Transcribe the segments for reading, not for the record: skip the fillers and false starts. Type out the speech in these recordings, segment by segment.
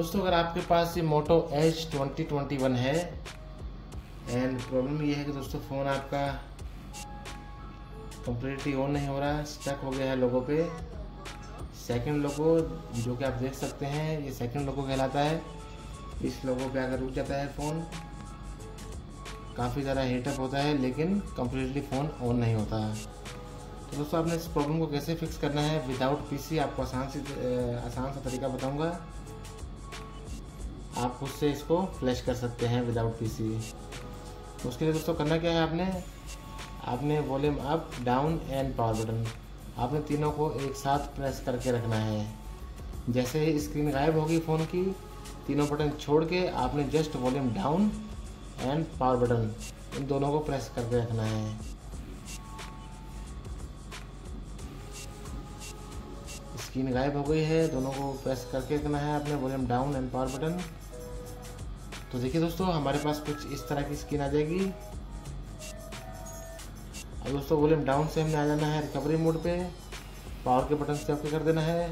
दोस्तों अगर आपके पास ये मोटो H2021 है एंड प्रॉब्लम ये है कि दोस्तों फ़ोन आपका कंप्लीटली ऑन नहीं हो रहा, स्टक हो गया है लोगों पे। सेकंड लोगो जो कि आप देख सकते हैं ये सेकंड लोगो कहलाता है। इस लोगो पे अगर रुक जाता है फ़ोन काफ़ी ज़्यादा हीटअप होता है, लेकिन कंप्लीटली फ़ोन ऑन नहीं होता है। तो दोस्तों आपने इस प्रॉब्लम को कैसे फिक्स करना है विदाउट पीसी आपको आसान सा तरीका बताऊंगा। आप खुद से इसको फ्लैश कर सकते हैं विदाउट पीसी। उसके लिए दोस्तों करना क्या है, आपने volume up, down and power button आपने तीनों को एक साथ प्रेस करके रखना है। जैसे ही स्क्रीन गायब होगी फ़ोन की, तीनों बटन छोड़ के आपने just volume down and power button इन दोनों को प्रेस करके रखना है। स्क्रीन गायब हो गई है, दोनों को प्रेस करके रखना है आपने volume down and power button. तो देखिए दोस्तों हमारे पास कुछ इस तरह की स्क्रीन आ जाएगी। अब दोस्तों वॉल्यूम डाउन से हमने आ जाना है रिकवरी मोड पे, पावर के बटन से आपको कर देना है।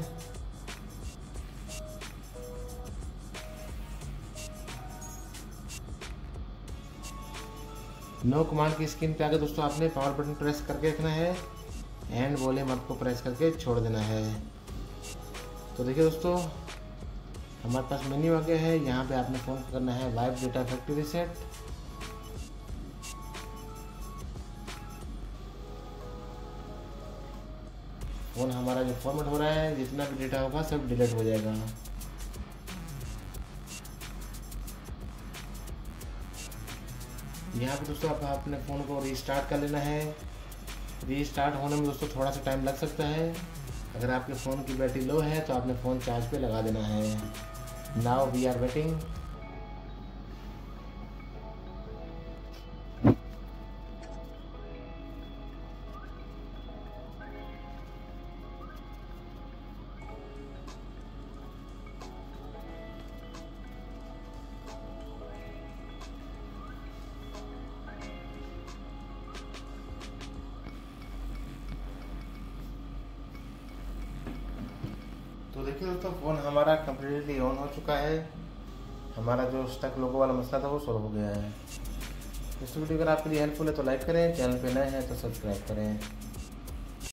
नो कमांड की स्क्रीन पे आके दोस्तों आपने पावर बटन प्रेस करके रखना है एंड वॉल्यूम आपको प्रेस करके छोड़ देना है। तो देखिए दोस्तों हमारे पास मेन्यू आ गया है, यहाँ पे आपने फोन करना है wipe data factory reset. Phone हमारा जो फॉर्मेट हो रहा है, जितना भी डेटा होगा सब डिलीट हो जाएगा। यहाँ पे दोस्तों आप अपने फ़ोन को रीस्टार्ट कर लेना है। रीस्टार्ट होने में दोस्तों थोड़ा सा टाइम लग सकता है। अगर आपके फ़ोन की बैटरी लो है तो आपने फ़ोन चार्ज पे लगा देना है। Now we are waiting. तो देखिए दोस्तों फ़ोन हमारा कम्प्लीटली ऑन हो चुका है। हमारा जो स्टक लोगों वाला मसला था वो सॉल्व हो गया है। इस वीडियो अगर आपके लिए हेल्पफुल है तो लाइक करें, चैनल पे नए हैं तो सब्सक्राइब करें।